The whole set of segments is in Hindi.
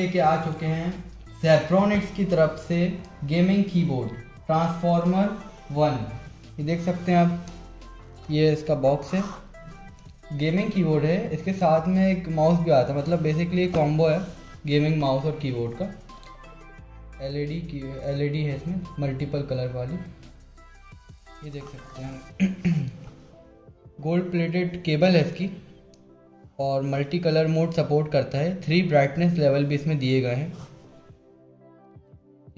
लेके आ चुके हैं ज़ेब्रोनिक्स की तरफ से गेमिंग कीबोर्ड ट्रांसफॉर्मर 1। ये देख सकते हैं आप, ये इसका बॉक्स है, गेमिंग कीबोर्ड है, इसके साथ में एक माउस भी आता है। मतलब बेसिकली एक कॉम्बो है गेमिंग माउस और कीबोर्ड का। LED है इसमें, मल्टीपल कलर वाली। ये देख सकते हैं गोल्ड प्लेटेड केबल है इसकी, और मल्टी कलर मोड सपोर्ट करता है। 3 ब्राइटनेस लेवल भी इसमें दिए गए हैं।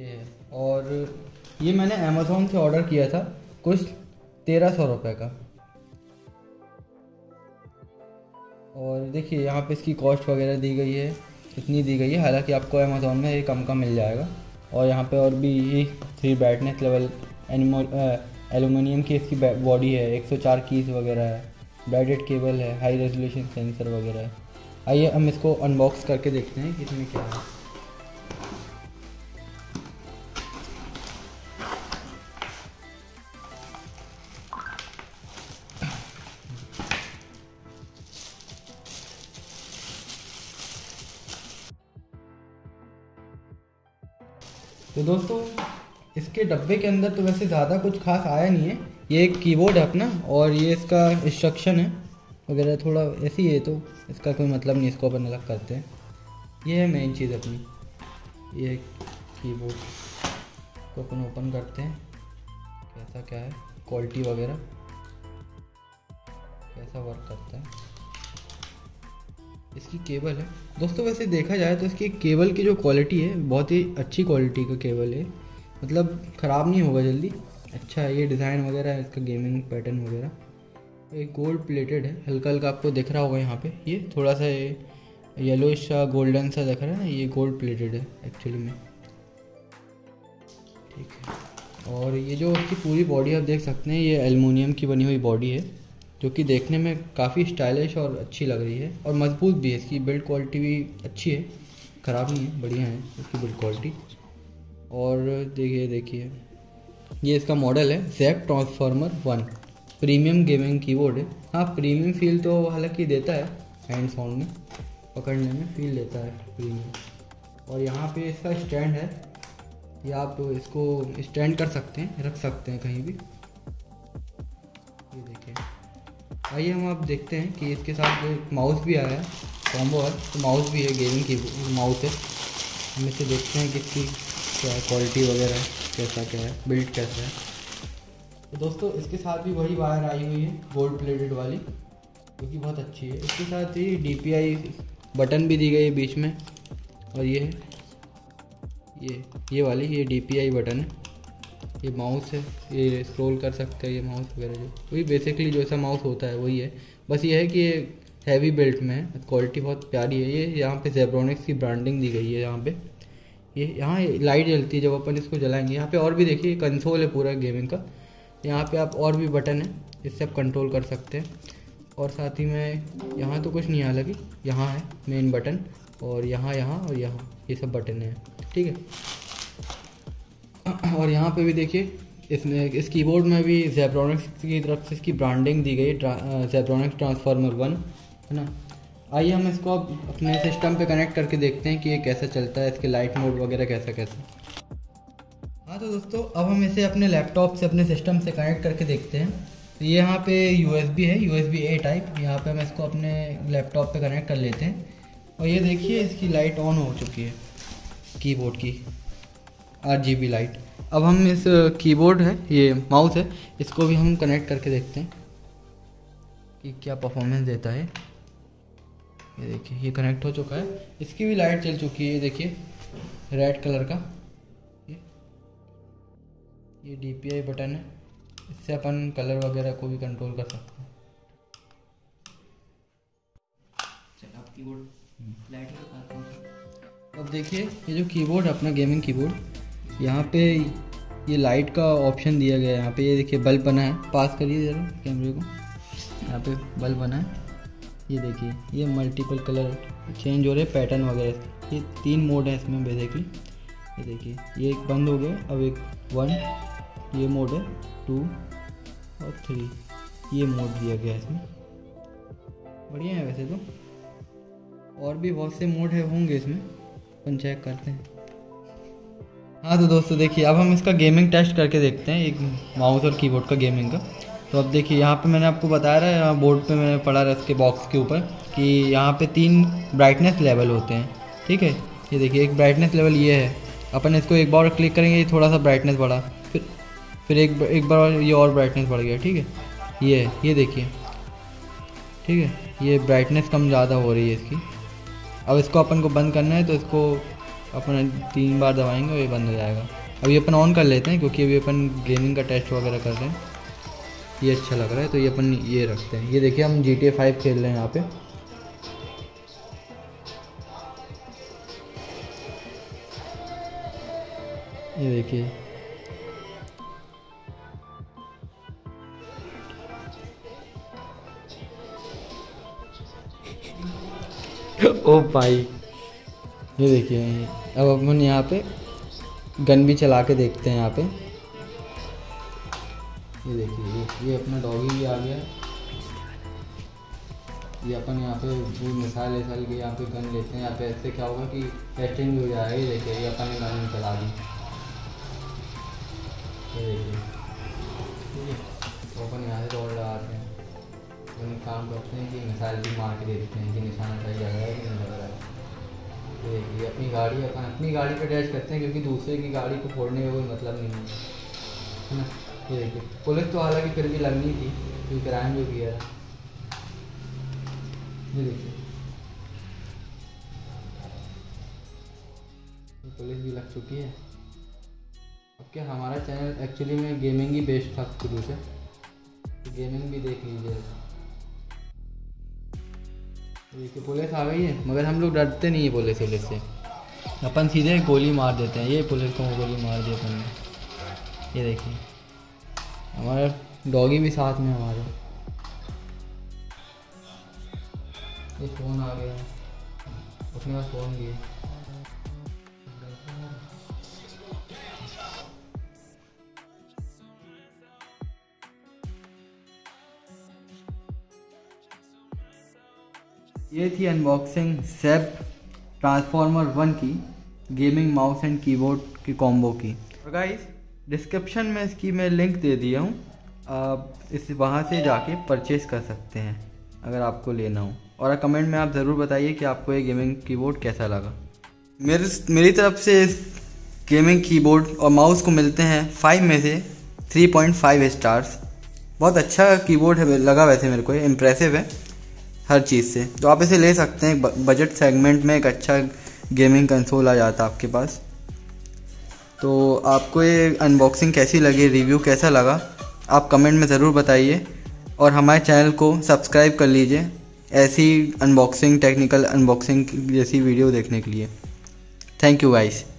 ये और ये मैंने Amazon से ऑर्डर किया था कुछ 1300 रुपये का। और देखिए यहाँ पे इसकी कॉस्ट वगैरह दी गई है, इतनी दी गई है। हालांकि आपको Amazon में ये कम का मिल जाएगा। और यहाँ पे और भी ये 3 ब्राइटनेस लेवल एलुमिनियम की इसकी बॉडी है, 104 कीज वगैरह है, ब्राइडेड केबल है, हाई रेजोल्यूशन सेंसर वगैरह है। आइए हम इसको अनबॉक्स करके देखते हैं कि इसमें क्या है। तो दोस्तों इसके डब्बे के अंदर तो वैसे ज़्यादा कुछ खास आया नहीं है। ये एक कीबोर्ड है अपना, और ये इसका इंस्ट्रक्शन है वगैरह थोड़ा ऐसी है, तो इसका कोई मतलब नहीं, इसको अपन अलग करते हैं। ये है मेन चीज़ अपनी, ये कीबोर्ड को अपन ओपन करते हैं। कैसा क्या है, क्वालिटी वगैरह कैसा वर्क करता है। इसकी केबल है दोस्तों, वैसे देखा जाए तो इसकी केबल की जो क्वालिटी है बहुत ही अच्छी क्वालिटी का केबल है। मतलब ख़राब नहीं होगा जल्दी, अच्छा है। ये डिज़ाइन वगैरह, इसका गेमिंग पैटर्न वगैरह, ये गोल्ड प्लेटेड है। हल्का हल्का आपको दिख रहा होगा यहाँ पे, ये थोड़ा सा येलो सा गोल्डन सा दिख रहा है, ये गोल्ड प्लेटेड है एक्चुअली में, ठीक है। और ये जो इसकी पूरी बॉडी आप देख सकते हैं, ये एल्युमिनियम की बनी हुई बॉडी है, जो कि देखने में काफ़ी स्टाइलिश और अच्छी लग रही है, और मजबूत भी है। इसकी बिल्ड क्वालिटी भी अच्छी है, ख़राब नहीं है, बढ़िया है इसकी बिल्ड क्वालिटी। और देखिए ये इसका मॉडल है Zeb transformer 1, premium gaming keyboard है। हाँ, प्रीमियम फील तो हालांकि देता है, हैंड्स ऑन में पकड़ने में फील देता है प्रीमियम। और यहाँ पे इसका स्टैंड है, ये आप इसको स्टैंड कर सकते हैं, रख सकते हैं कहीं भी। ये देखिए, आइए हम आप देखते हैं कि इसके साथ जो माउस भी आया है, कॉम्बो है, तो माउस भी है, गेमिंग की माउस है। हम इसे देखते हैं कि इसकी क्या क्वालिटी वगैरह कैसा क्या है, बिल्ड कैसा है। तो दोस्तों इसके साथ भी वही वायर आई हुई है गोल्ड प्लेटेड वाली, जो कि बहुत अच्छी है। इसके साथ ही DPI बटन भी दी गई है बीच में, और ये वाली ये DPI बटन है। ये माउस है, ये स्क्रॉल कर सकते हैं, ये माउस वगैरह जो वही बेसिकली जैसा माउस होता है वही है। बस ये है कि ये हैवी बिल्ट में है, क्वालिटी बहुत प्यारी है। ये यहाँ पे ज़ेब्रोनिक्स की ब्रांडिंग दी गई है। यहाँ पे यहाँ लाइट जलती है जब अपन इसको जलाएंगे। यहाँ पे और भी देखिए कंसोल है पूरा गेमिंग का, यहाँ पे आप और भी बटन है, इससे आप कंट्रोल कर सकते हैं। और साथ ही में यहाँ तो कुछ नहीं है, लगी यहाँ है मेन बटन, और यहाँ ये सब बटन है, ठीक है। और यहाँ पे भी देखिए इसमें इस कीबोर्ड में भी ज़ेब्रोनिक्स की तरफ से इसकी ब्रांडिंग दी गई, ज़ेब्रोनिक्स ट्रांसफॉर्मर 1 है ना। आइए हम इसको अब अपने सिस्टम पे कनेक्ट करके देखते हैं कि ये कैसा चलता है, इसके लाइट मोड वगैरह कैसा। हाँ तो दोस्तों, अब हम इसे अपने लैपटॉप से अपने सिस्टम से कनेक्ट करके देखते हैं। तो ये यहाँ पे USB है, USB A टाइप। यहाँ पे हम इसको अपने लैपटॉप पे कनेक्ट कर लेते हैं, और ये देखिए इसकी लाइट ऑन हो चुकी है कीबोर्ड की, RGB लाइट। अब हम इस कीबोर्ड है, ये माउस है, इसको भी हम कनेक्ट करके देखते हैं कि क्या परफॉर्मेंस देता है। ये देखिए ये कनेक्ट हो चुका है, इसकी भी लाइट चल चुकी है। ये देखिए रेड कलर का ये DPI बटन है, इससे अपन कलर वगैरह को भी कंट्रोल कर सकते हैं। अब देखिए ये जो कीबोर्ड है अपना गेमिंग कीबोर्ड, यहाँ पे ये लाइट का ऑप्शन दिया गया है। यहाँ पे ये देखिए बल्ब बना है, पास करिए जरा कैमरे को, यहाँ पे बल्ब बना है। ये देखिए ये मल्टीपल कलर चेंज हो रहे हैं, पैटर्न वगैरह। ये 3 मोड है इसमें बेसिकली। ये देखिए ये एक बंद हो गया, अब एक 1 ये मोड है, 2 और 3 ये मोड दिया गया है इसमें। बढ़िया है वैसे तो, और भी बहुत से मोड है होंगे इसमें। अपन चेक करते हैं। हाँ तो दोस्तों देखिए अब हम इसका गेमिंग टेस्ट करके देखते हैं, एक माउस और कीबोर्ड का गेमिंग का। तो अब देखिए यहाँ पे मैंने आपको बताया रहा है, यहाँ बोर्ड पे मैंने पढ़ा रहा है इसके बॉक्स के ऊपर कि यहाँ पे 3 ब्राइटनेस लेवल होते हैं, ठीक है। ये देखिए एक ब्राइटनेस लेवल ये है, अपन इसको एक बार क्लिक करेंगे ये थोड़ा सा ब्राइटनेस बढ़ा, फिर एक बार ये और ब्राइटनेस बढ़ गया, ठीक है। ये देखिए, ठीक है, ये ब्राइटनेस कम ज़्यादा हो रही है इसकी। अब इसको अपन को बंद करना है तो इसको अपन 3 बार दबाएंगे और ये बंद हो जाएगा। अभी अपन ऑन कर लेते हैं क्योंकि अभी अपन गेमिंग का टेस्ट वगैरह कर रहे हैं, ये अच्छा लग रहा है तो ये अपन ये रखते हैं। ये देखिए हम GTA 5 खेल रहे हैं यहाँ पे। ये देखिए ओ भाई, ये देखिए अब अपन यहाँ पे गन भी चला के देखते हैं यहाँ पे। ये देखिए ये अपना डॉगी भी आ गया। ये अपन यहाँ पे जो मिसाइल वसाइल के यहाँ पे गन लेते हैं, यहाँ पे ऐसे क्या होगा कि टेस्टिंग हो जाएगा। ये देखिए ये अपन ने गन चला दी, ये देखिए तो अपन यहाँ से दौड़ लगाते हैं, अपन काम करते हैं कि मिसाइल भी मार के देखते हैं कि निशाना सही लग रहा है कि नहीं लग रहा है। ये देखिए अपन अपनी गाड़ी पर अटैच करते हैं क्योंकि दूसरे की गाड़ी को फोड़ने का कोई मतलब नहीं है ना। ये देखिए पुलिस तो हालांकि फिर भी लगनी थी क्योंकि क्राइम जो किया है। ये देखिए पुलिस भी लग चुकी है। अब क्या हमारा चैनल एक्चुअली में गेमिंग ही बेस्ड था शुरू से, गेमिंग भी देख लीजिए। देखिए पुलिस आ गई है मगर हम लोग डरते नहीं है पुलिस से, अपन सीधे गोली मार देते हैं। ये पुलिस को गोली मार दी अपन ने। ये देखिए हमारा डॉगी भी साथ में हमारा। ये फोन आ गया, अपने पास फोन भी है। ये थी अनबॉक्सिंग ज़ेब ट्रांसफॉर्मर 1 की गेमिंग माउस एंड कीबोर्ड की कॉम्बो की। गाइस डिस्क्रिप्शन में इसकी मैं लिंक दे दिया हूँ, आप इस वहाँ से जाके परचेज़ कर सकते हैं अगर आपको लेना हो। और कमेंट में आप ज़रूर बताइए कि आपको ये गेमिंग कीबोर्ड कैसा लगा। मेरी तरफ से इस गेमिंग कीबोर्ड और माउस को मिलते हैं 5 में से 3.5 स्टार्स। बहुत अच्छा कीबोर्ड है लगा, वैसे मेरे को इम्प्रेसिव है हर चीज़ से। तो आप इसे ले सकते हैं, बजट सेगमेंट में एक अच्छा गेमिंग कंसोल आ जाता आपके पास। तो आपको ये अनबॉक्सिंग कैसी लगी, रिव्यू कैसा लगा, आप कमेंट में ज़रूर बताइए। और हमारे चैनल को सब्सक्राइब कर लीजिए ऐसी अनबॉक्सिंग, टेक्निकल अनबॉक्सिंग जैसी वीडियो देखने के लिए। Thank you guys.